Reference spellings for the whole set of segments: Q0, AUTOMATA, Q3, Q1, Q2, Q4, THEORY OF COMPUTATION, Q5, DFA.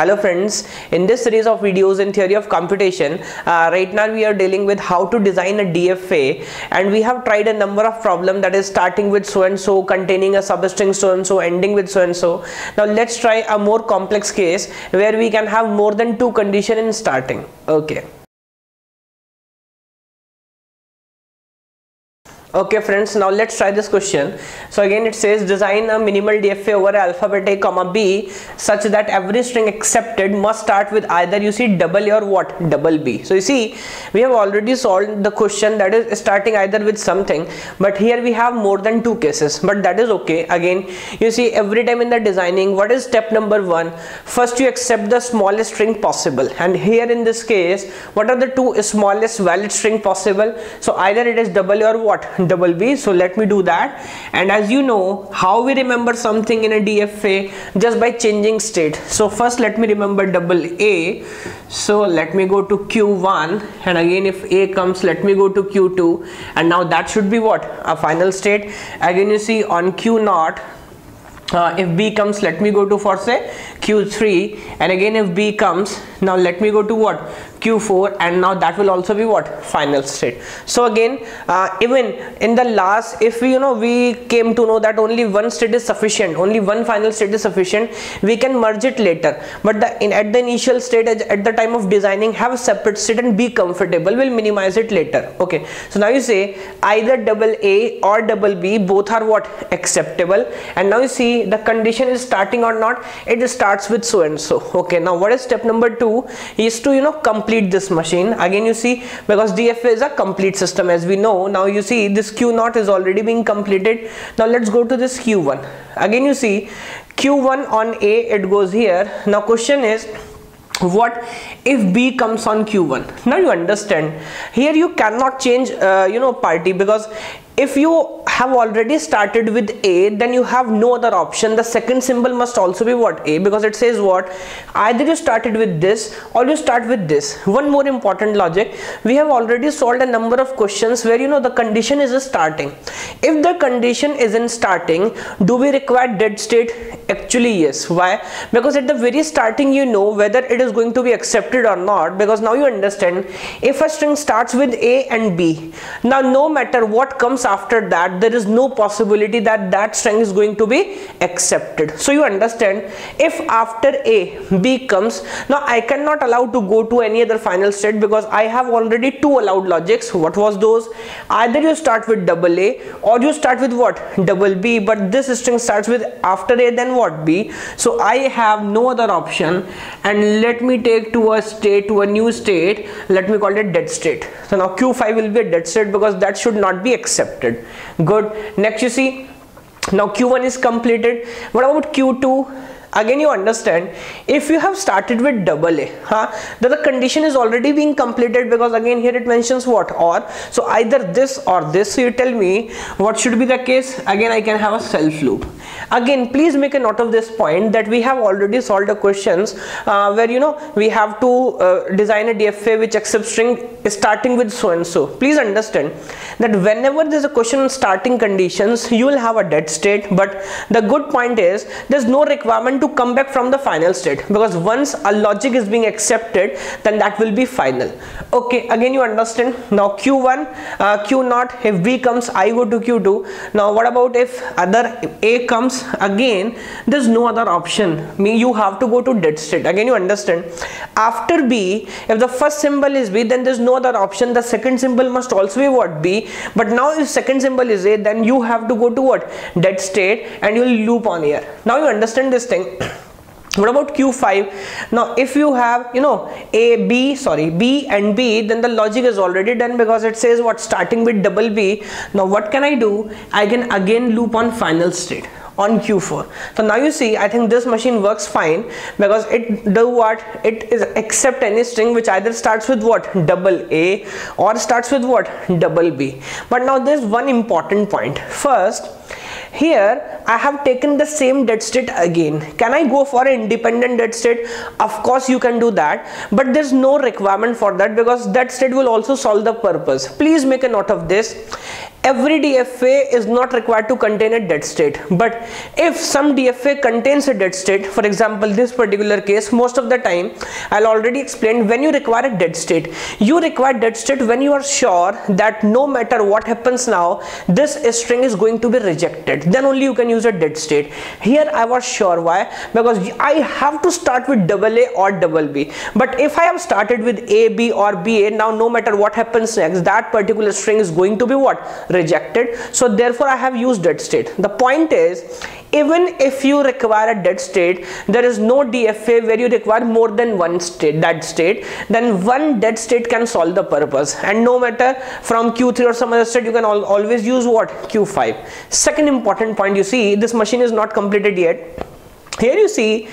Hello friends, in this series of videos in theory of computation, right now we are dealing with how to design a DFA, and we have tried a number of problems, that is starting with so and so, containing a substring so and so, ending with so and so. Now let's try a more complex case where we can have more than two conditions in starting. Okay friends, now let's try this question. So again it says design a minimal DFA over alphabet A comma B such that every string accepted must start with either you see double A or what double B. So you see we have already solved the question, that is starting either with something, but here we have more than two cases, but that is okay. Again you see every time in the designing, what is step number one? First you accept the smallest string possible, and here in this case what are the two smallest valid string possible? So either it is double A or what double B. So let me do that. And as you know how we remember something in a DFA, just by changing state. So first let me remember double A, so let me go to Q1, and again if A comes let me go to Q2, and now that should be what a final state. Again you see on Q0, if B comes let me go to for say Q3, and again if B comes now let me go to what Q4, and now that will also be what final state. So again even in the last, if we we came to know that only one state is sufficient, only one final state is sufficient, we can merge it later, but at the initial state at the time of designing have a separate state and be comfortable, we'll minimize it later. Okay, so now you say either double A or double B, both are what acceptable, and now you see the condition is starting or not, it starts with so and so. Okay, now what is step number two? Is to complete this machine. Again you see because DFA is a complete system as we know. Now you see this Q0 is already being completed. Now let's go to this Q1. Again you see Q1 on A it goes here. Now question is what if B comes on Q1? Now you understand here you cannot change party, because if you have already started with A then you have no other option. The second symbol must also be what A, because it says what either you started with this or you start with this. One more important logic, we have already solved a number of questions where the condition is starting. If the condition isn't starting, do we require dead state? Actually yes. Why? Because at the very starting you know whether it is going to be accepted or not, because now you understand if a string starts with A and B, now no matter what comes after that there is no possibility that that string is going to be accepted. So you understand if after A B comes, now I cannot allow to go to any other final state, because I have already two allowed logics. What was those? Either you start with double A or you start with what double B, but this string starts with after A then what B, so I have no other option, and let me take to a new state, let me call it dead state. So now Q5 will be a dead state because that should not be accepted. Good. Next you see now Q1 is completed. What about Q2? Again you understand if you have started with double A, then the condition is already being completed, because again here it mentions what or, so either this or this. So you tell me what should be the case. Again I can have a self loop. Again please make a note of this point that we have already solved the questions where we have to design a DFA which accepts string starting with so and so. Please understand that whenever there's a question on starting conditions you will have a dead state, but the good point is there's no requirement to come back from the final state, because once a logic is being accepted then that will be final. Okay, again you understand now Q1 Q0, if B comes I go to Q2. Now what about if other A comes? Again there's no other option, you have to go to dead state. Again you understand after B, if the first symbol is B then there's no other option, the second symbol must also be what B, but now if second symbol is A then you have to go to what dead state, and you will loop on here. Now you understand this thing. What about Q5? Now if you have B and B, then the logic is already done, because it says what starting with double B. Now what can I do? I can again loop on final state on Q4. So now you see I think this machine works fine, because it do what? It is accept any string which either starts with what double A or starts with what double B. But now there's one important point. First, here I have taken the same dead state again. Can I go for an independent dead state? Of course you can do that, but there's no requirement for that, because that state will also solve the purpose. Please make a note of this. every DFA is not required to contain a dead state, but if some DFA contains a dead state, for example this particular case, most of the time I'll already explain when you require a dead state. You require dead state when you are sure that no matter what happens now, this string is going to be rejected, then only you can use a dead state. Here I was sure, why? Because I have to start with double A or double B, but if I have started with A, B or B A, now no matter what happens next, that particular string is going to be what? Rejected. So therefore I have used dead state. The point is, even if you require a dead state, there is no DFA where you require more than one state, dead state, then one dead state can solve the purpose, and no matter from Q3 or some other state you can always use what? Q5. Second important point, you see this machine is not completed yet. Here you see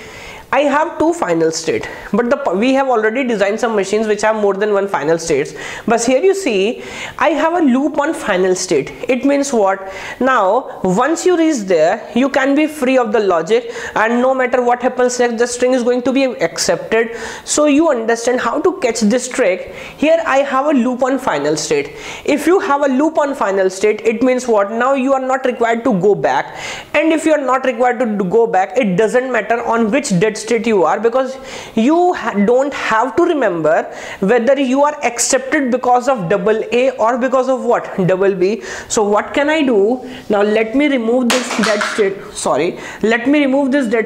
I have two final state, but we have already designed some machines which have more than one final states. But here you see I have a loop on final state. It means what? Now once you reach there, you can be free of the logic, and no matter what happens next, the string is going to be accepted. So you understand how to catch this trick. Here I have a loop on final state. If you have a loop on final state, it means what? Now you are not required to go back, and if you are not required to go back, it doesn't matter on which dead state you are, because you don't have to remember whether you are accepted because of double A or because of what? Double B. So what can I do now? Let me remove this dead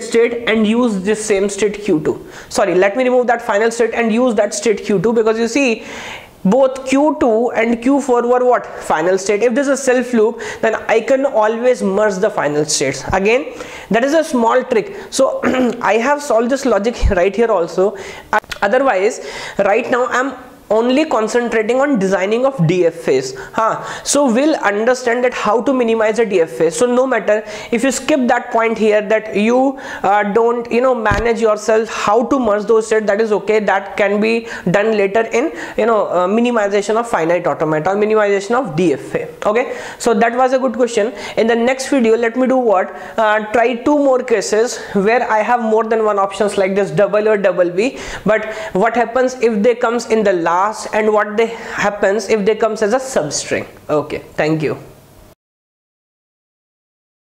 state, and use this same state Q2. Let me remove that final state and use that state Q2, because you see both Q2 and Q4 were what? Final state. If this is a self loop, then I can always merge the final states. Again, that is a small trick. So I have solved this logic right here also. Otherwise, right now I'm only concentrating on designing of DFAs. So we'll understand that how to minimize a DFA. So no matter if you skip that point here, that you don't manage yourself how to merge those states, that is okay. That can be done later in minimization of finite automata or minimization of DFA. Okay. So that was a good question. In the next video, let me do what? Try two more cases where I have more than one options like this, double or double B. But what happens if they comes in the last, and what happens if they comes as a substring. Okay, thank you.